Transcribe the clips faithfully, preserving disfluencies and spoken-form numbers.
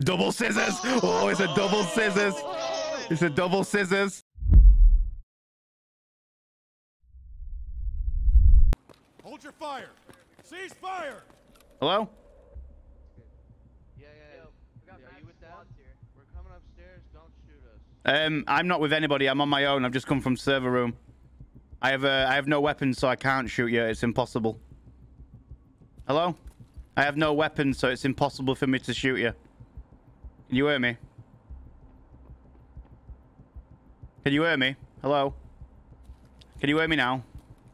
Double scissors. Oh, it's a double scissors. It's a double scissors. Hold your fire. Cease fire. Hello? Yeah, yeah, yeah. Are you with that? We're coming upstairs. Don't shoot us. Um, I'm not with anybody. I'm on my own. I've just come from server room. I have uh, I have no weapons, so I can't shoot you. It's impossible. Hello? I have no weapons, so it's impossible for me to shoot you. Can you hear me? Can you hear me? Hello? Can you hear me now?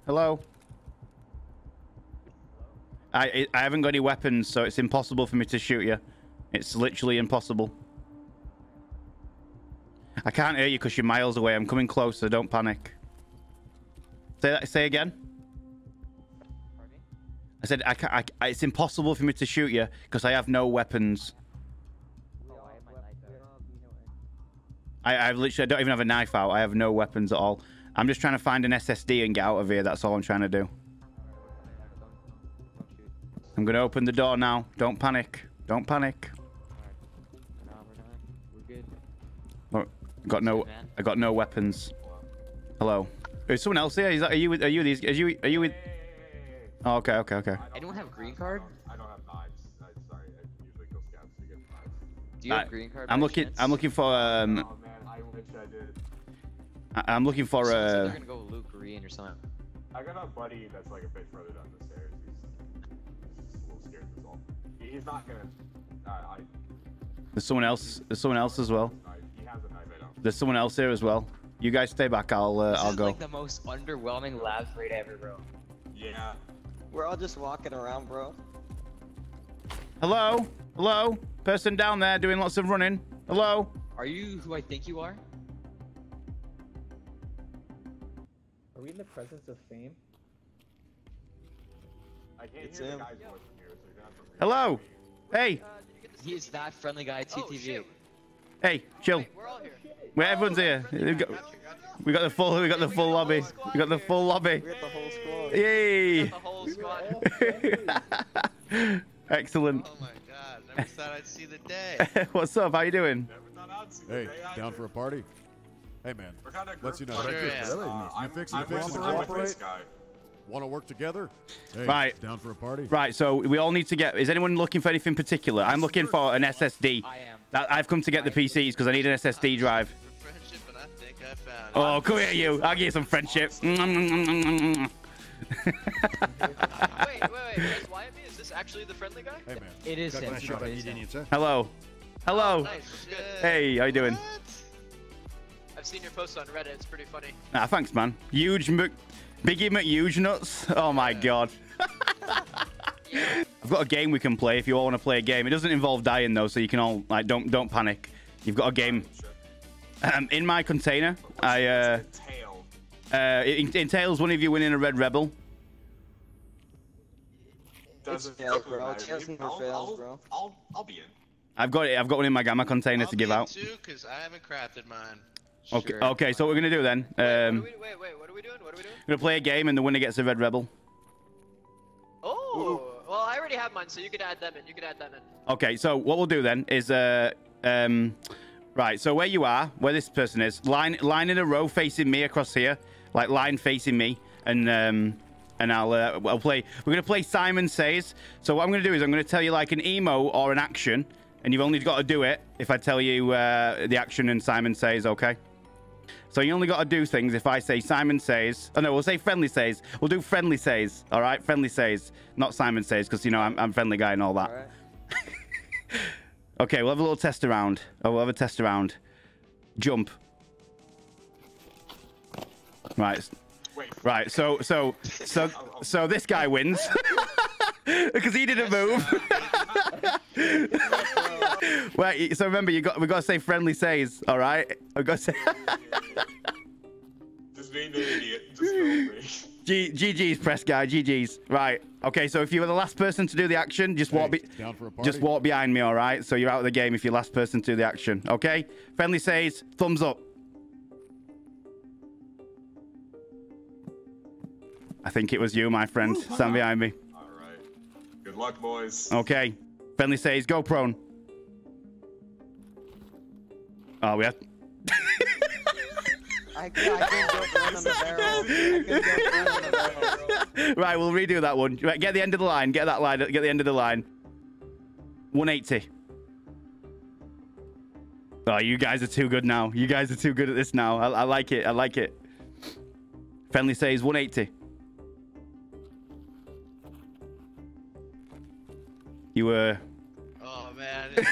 Hello? I I haven't got any weapons, so it's impossible for me to shoot you. It's literally impossible. I can't hear you because you're miles away. I'm coming closer. Don't panic. Say that. Say again. Pardon? I said I can't. I, I, it's impossible for me to shoot you because I have no weapons. Oh, I, have my knife out. I I literally I don't even have a knife out. I have no weapons at all. I'm just trying to find an S S D and get out of here. That's all I'm trying to do. I'm gonna open the door now. Don't panic. Don't panic. Right. No, we're not. We're good. I got no. I got no weapons. Hello. Is someone else here? Is that, are you? Are you these? Are you? Are you with? Oh, okay, okay, okay. Anyone have a green card? I don't have knives. Sorry, I usually go scouts to get knives. Do you have green card? I'm looking. I'm looking for. Um, oh man, I wish I did. I, I'm looking for. Uh, they're gonna go loot green or something. I got a buddy that's like a bit further down the stairs. He's just a little scared. That's all. He's not gonna. Uh, I. There's someone else. There's someone else as well. He has a knife. I don't. There's someone else here as well. You guys stay back. I'll uh, I'll go. This is like the most underwhelming lab raid ever, bro. Yeah. We're all just walking around, bro. Hello, hello. Person down there doing lots of running. Hello. Are you who I think you are? Are we in the presence of fame? I can't it's hear him. The guy's voice from here, so you're not from here. Hello. Hey. Uh, he is that friendly guy. T T V. Oh, hey, chill. Wait, we're all here. Wait, everyone's here. We got, we got the full. We got the full lobby. We got the full lobby. We got the whole squad. Yay! We got the whole squad. Excellent. Oh my god! Never thought I'd see the day. What's up? How you doing? Hey, down for a party? Hey man, let's you know. Sure, yeah. Really? Uh, you fix it. You fix it. Cooperate. Want to work together? Hey, right. Down for a party? Right. So we all need to get. Is anyone looking for anything particular? I'm looking for an S S D. I am. I've come to get the P Cs because I need an S S D drive. I think I found oh, come here, you! I'll give you some friendship. Wait, wait, wait! Guys, why at me? Is this actually the friendly guy? Hey, man. It is him. Hello, hello. Oh, nice. Hey, how you doing? What? I've seen your posts on Reddit. It's pretty funny. Ah, thanks, man. Huge, Mc... Biggie McHuge nuts. Oh my god. Yeah. I've got a game we can play if you all want to play a game. It doesn't involve dying though, so you can all like don't don't panic. You've got a game. Um, in my container, I uh, uh, it entails one of you winning a Red Rebel. Doesn't fail, bro. Fails, bro. I'll I'll be in. I've got it. I've got one in my gamma container I'll to give out. Too, cause I haven't crafted mine. Okay. Sure. Okay. So what we're gonna do then? Um, wait, wait, wait. What are we doing? What are we doing? We're gonna play a game, and the winner gets a Red Rebel. Oh. Ooh. Well, I already have mine, so you could add them in. You could add them in. Okay, so what we'll do then is, uh, um, right. So where you are, where this person is, line, line in a row facing me across here, like line facing me, and um, and I'll, uh, I'll play. We're gonna play Simon Says. So what I'm gonna do is I'm gonna tell you like an emo or an action, and you've only got to do it if I tell you uh, the action and Simon Says. Okay. So you only got to do things if I say Simon Says. Oh, no, we'll say Friendly Says. We'll do Friendly Says, all right? Friendly Says, not Simon Says, because, you know, I'm, I'm Friendly Guy and all that. All right. Okay, we'll have a little test around. Oh, we'll have a test around. Jump. Right. Right, so, so, so, so this guy wins. Because he did a move. Wait, so remember, you got we gotta say Friendly Says, all right? I gotta say. Just being an idiot. Just G GG's press guy. G G's. Right. Okay. So if you were the last person to do the action, just walk. Hey, down for a party. Just walk behind me, all right? So you're out of the game if you're last person to do the action. Okay. Friendly Says. Thumbs up. I think it was you, my friend. Ooh, stand behind me. All right. Good luck, boys. Okay. Friendly Says. Go prone. Uh, we have. I, I can right, we'll redo that one. Right, get the end of the line. Get that line. Get the end of the line. one eighty. Oh, you guys are too good now. You guys are too good at this now. I, I like it. I like it. Friendly says one eighty. You were. Oh man.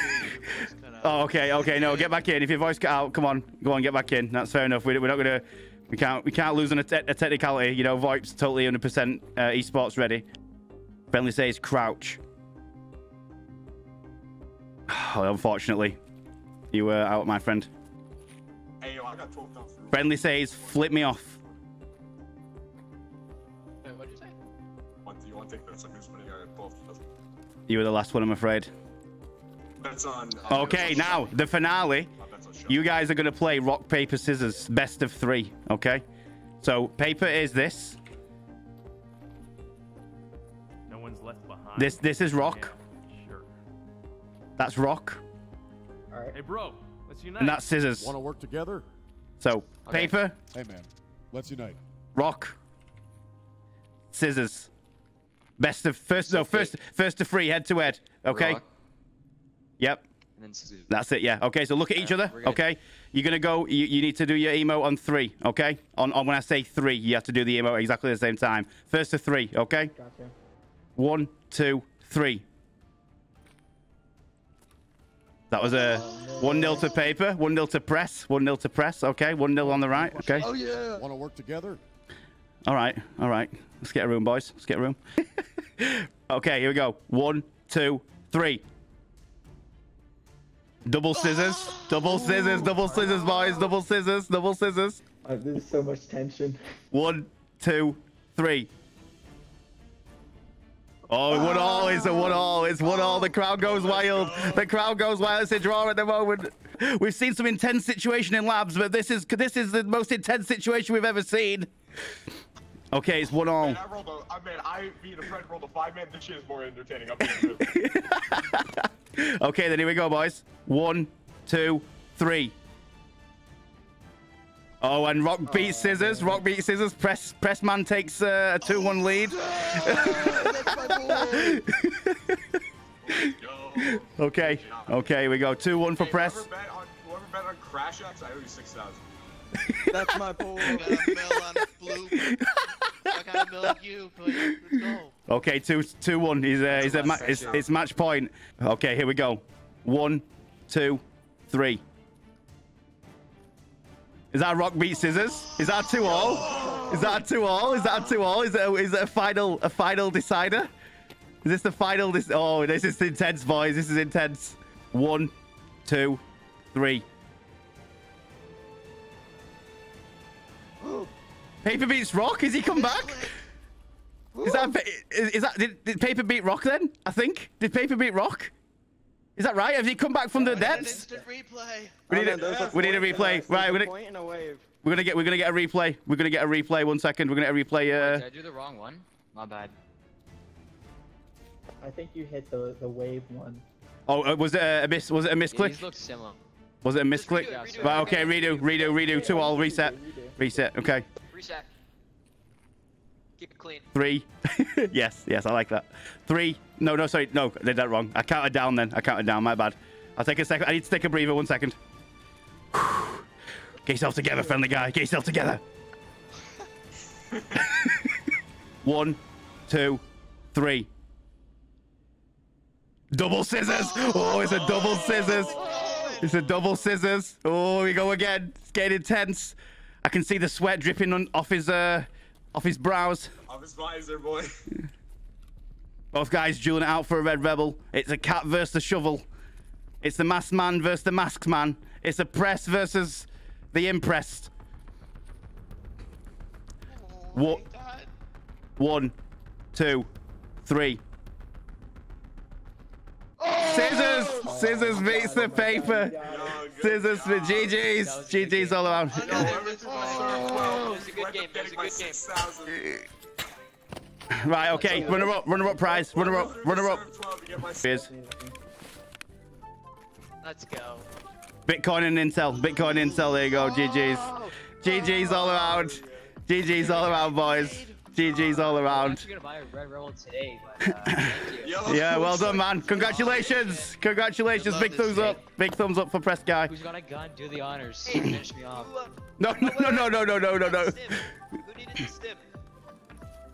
Oh, okay, okay, no, get back in. If your voice cut out, come on, go on, get back in. That's fair enough. We're, we're not gonna, we can't, we can't lose on a, te a technicality. You know, VoIP's totally one hundred percent uh, esports ready. Friendly says crouch. Oh, unfortunately, you were out, my friend. Hey, yo, I got talked off. Friendly says flip me off. Hey, what did you say? What do you want to take this? I'm just gonna go both. You were the last one, I'm afraid. That's on, uh, okay, now the finale. You guys are going to play rock, paper, scissors, best of three. Okay, so paper is this. No one's left behind. This this is rock. Yeah, sure. That's rock. All right. Hey, bro, let's unite. And that's scissors. Want to work together? So okay. Paper. Hey, man, let's unite. Rock. Scissors. Best of first. No, first first to three, head to head. Okay. Rock. Yep. And then that's it, yeah. Okay, so look at each other, okay? You're going to go, you, you need to do your emote on three, okay? On, on when I say three, you have to do the emote exactly the same time. First to three, okay? Gotcha. One, two, three. That was a one nil to paper, one nil to press, one nil to press, okay? one nil on the right, okay? Oh, yeah. Want to work together? All right, all right. Let's get a room, boys. Let's get a room. Okay, here we go. One, two, three. Double scissors, double scissors, double scissors, boys, double scissors, double scissors. Oh, there's so much tension. One, two, three. Oh, one all, it's a one all, it's one all. The crowd goes wild. The crowd goes wild. It's a draw at the moment. We've seen some intense situation in labs, but this is this is the most intense situation we've ever seen. Okay, it's one all. Man, I rolled a, I mean, I beat a friend rolled a five man. This shit is more entertaining. Okay, then here we go, boys. One, two, three. Oh, and rock beats scissors. Rock beats scissors. Press, press man takes uh, a two one lead. Okay, okay, here we go. two one for press. Whoever bet on, whoever bet on Crash X, I owe you six thousand. That's my boy. Okay, two two one. He's uh, he's a ma it's, it's match point. Okay, here we go. One, two, three. Is that rock beat scissors? Is that two all? Is that two all? Is that two all? Is that is that a final a final decider? Is this the final? This oh, this is intense, boys. This is intense. One, two, three. Paper beats rock? Has he come back? Is that is, is that did, did paper beat rock then? I think did paper beat rock? Is that right? Has he come back from the depths? We need a, we need a replay. Right, we're gonna, we're gonna get we're gonna get a replay. We're gonna get a replay. One second, we're gonna get a replay. Uh... Did I do the wrong one? My bad. I think you hit the the wave one. Oh, was it a miss? Was it a misclick? Yeah, these look similar. Was it a misclick? Redo, redo, right, okay, redo, redo, redo. Two all, reset, reset. Okay. Reset. Keep it clean. Three. yes, yes, I like that. Three. No, no, sorry, no, I did that wrong. I counted down then. I counted down. My bad. I'll take a second. I need to take a breather. One second. Get yourself together, friendly guy. Get yourself together. One, two, three. Double scissors. Oh, it's a double scissors. It's a double scissors. Oh, here we go again. It's getting intense. I can see the sweat dripping on, off his uh, off his brows. Off his visor, boy. Both guys dueling it out for a Red Rebel. It's a cat versus the shovel. It's the masked man versus the masked man. It's a press versus the impressed. Oh, what? One, two, three. Scissors! Scissors beats the paper! Scissors for G G's! G G's all around. Right, okay, runner up, runner up prize, runner up, runner up. Let's go. Bitcoin and Intel. Bitcoin and Intel. There you go. G G's. G G's all around. G G's all around, boys. G G's all around. Gonna buy a Red Rebel today, but, uh, yeah, well done, man. Congratulations. Congratulations. Big thumbs up. Big thumbs up for Press Guy. Who's got a gun? Do the honors. Finish me off. No, no, no, no, no, no, no, no, no. Who needed the stim?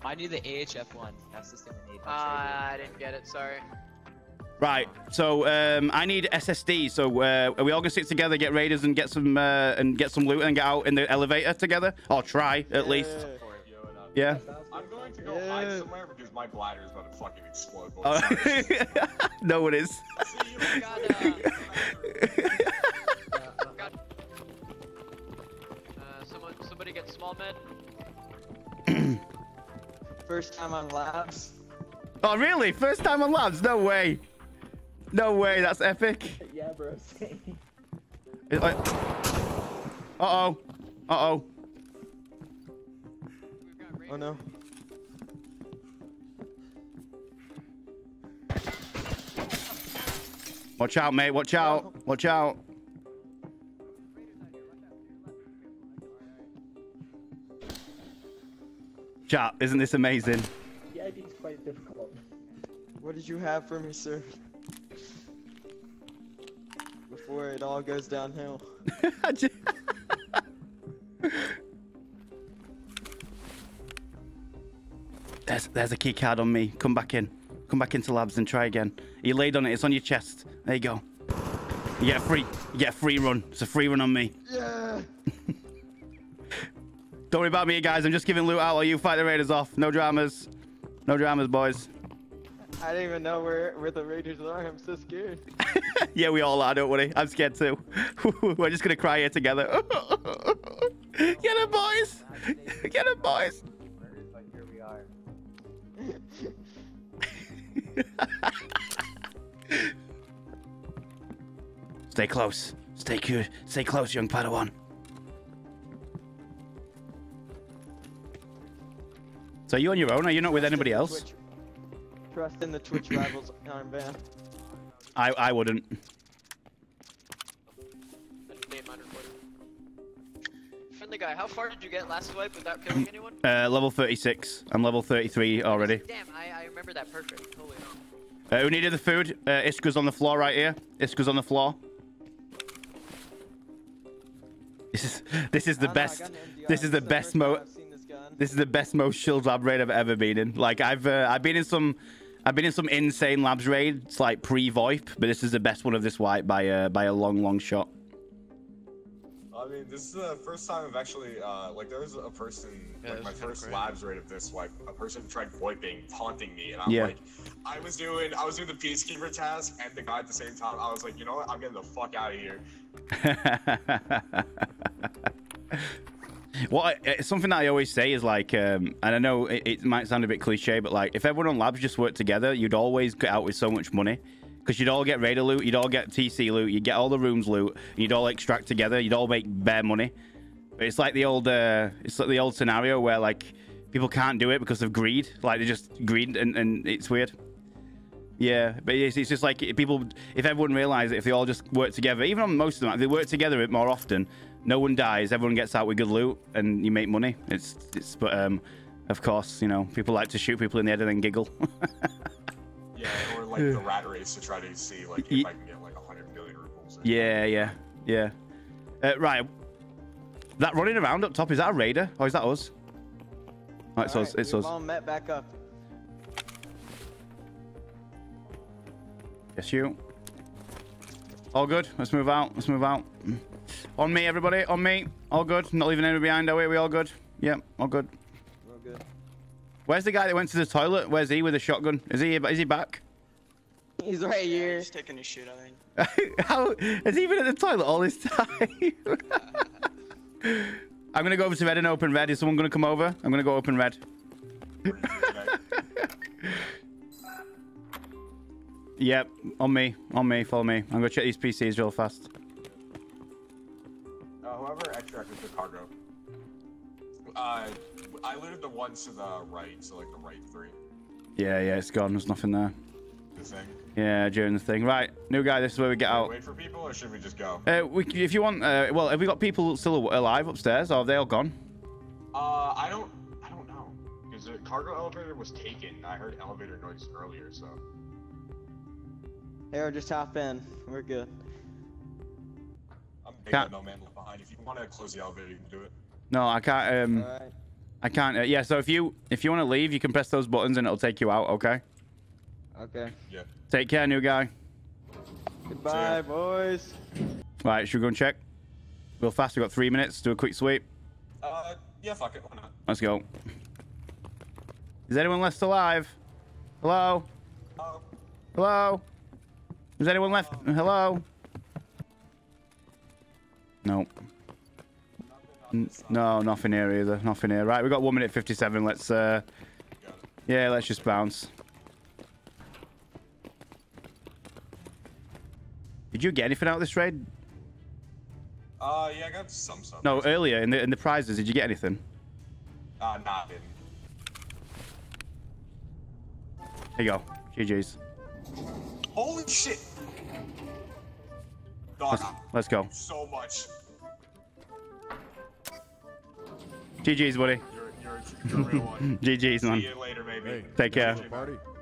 I need the A H F one. That's the stim I need. Ah, I didn't get it. Sorry. Right, so um, I need S S D. So uh, are we all gonna sit together, get raiders, and get some uh, and get some loot, and get out in the elevator together, or try at yeah. least. Yeah. I'm going to go yeah. hide somewhere because my bladder is about to fucking explode. Oh. No, it is. See, you got, uh, got, uh, someone, somebody get small med. First time on labs. Oh really? First time on labs? No way. No way, that's epic. Yeah, bro. Like... Uh-oh. Uh-oh. Oh no. Watch out, mate. Watch out. Watch out. Chat, isn't this amazing? The I D is quite difficult. What did you have for me, sir? Before it all goes downhill. There's, there's a key card on me. Come back in. Come back into labs and try again. You laid on it. It's on your chest. There you go. You get a free, you get a free run. It's a free run on me. Yeah. Don't worry about me, guys. I'm just giving loot out while you fight the raiders off. No dramas. No dramas, boys. I don't even know where, where the raiders are. I'm so scared. Yeah, we all are, don't worry. I'm scared too. We're just going to cry here together. Get it, boys. Get it, boys. Stay close. Stay good. Stay close, young Padawan. So are you on your own? Are you not with Trust anybody else? Twitch. Trust in the Twitch rivals armband. I I wouldn't. Friendly guy, how far did you get last wipe without killing anyone? Uh, level thirty-six. I'm level thirty-three already. Damn, I, I remember that perfect. Holy hell. Uh, who needed the food? Uh, Iska's on the floor right here. Iska's on the floor. This is this is the best. This is the best mo. This is the best most shield lab raid I've ever been in. Like I've uh, I've been in some, I've been in some insane labs raids like pre-VoIP, but this is the best one of this wipe by a uh, by a long long shot. I mean, this is the first time I've actually, uh, like, there was a person, yeah, like, my first labs raid of this, like, a person tried VoIPing, taunting me, and I'm yeah. like, I was doing, I was doing the Peacekeeper task, and the guy at the same time, I was like, you know what, I'm getting the fuck out of here. What, I, something that I always say is, like, um, and I know it, it might sound a bit cliche, but, like, if everyone on labs just worked together, you'd always get out with so much money. Because you'd all get raider loot, you'd all get T C loot, you'd get all the rooms loot, and you'd all extract together, you'd all make bare money. But it's like the old, uh, it's like the old scenario where like people can't do it because of greed. Like they just greed, and, and it's weird. Yeah, but it's, it's just like people. If everyone realised that if they all just work together, even on most of them, if they work together a bit more often, no one dies, everyone gets out with good loot, and you make money. It's, it's. But um, of course, you know, people like to shoot people in the head and then giggle. Yeah, or like the rat race to try to see like if I can get like one hundred million rubles. Yeah, yeah, yeah. Uh, right. That running around up top, is that a raider or is that us? Oh, it's all us, right, it's us. All met back up. Yes, you. All good. Let's move out. Let's move out. On me, everybody. On me. All good. Not leaving anyone behind, are we? We all good? Yeah, all good. We're all good. Where's the guy that went to the toilet? Where's he with a shotgun? Is he is he back? He's right here. Yeah, he's taking his shit, I think. How has he been at the toilet all this time? I'm gonna go over to red and open red. Is someone gonna come over? I'm gonna go open red. Yep, on me, on me, follow me. I'm gonna check these P Cs real fast. Uh, whoever extracted the cargo. Uh. I looted the ones to the right, so like the right three. Yeah, yeah, it's gone. There's nothing there. the thing. Yeah, during the thing. Right, new guy, this is where we get out. Wait for people, or should we just go? Uh, we, if you want, uh, well, have we got people still alive upstairs, or have they all gone? Uh, I don't, I don't know. Because the cargo elevator was taken. I heard elevator noise earlier, so. Here, just hop in. We're good. I'm taking no man behind. If you want to close the elevator, you can do it. No, I can't. Um, all right. I can't. Uh, yeah, so if you if you want to leave, you can press those buttons and it'll take you out. Okay. Okay. Yeah. Take care, new guy. Goodbye, boys. Right, should we go and check? Real fast. We got three minutes. Do a quick sweep. Uh, yeah, fuck it. Why not? Let's go. Is anyone left alive? Hello. Hello. Hello. Is anyone left? Hello. Hello? Nope. No, nothing here either. Nothing here. Right, we got one minute fifty-seven. Let's, uh... yeah, let's just bounce. Did you get anything out of this raid? Uh, yeah, I got some stuff. No, earlier, in the, in the prizes, did you get anything? Uh, nah, I didn't. There you go. G G's. Holy shit! Let's, let's go. So much. G G's, buddy. You're, you're, you're a real one. G G's, man. See you later, baby. Hey, take care. Party.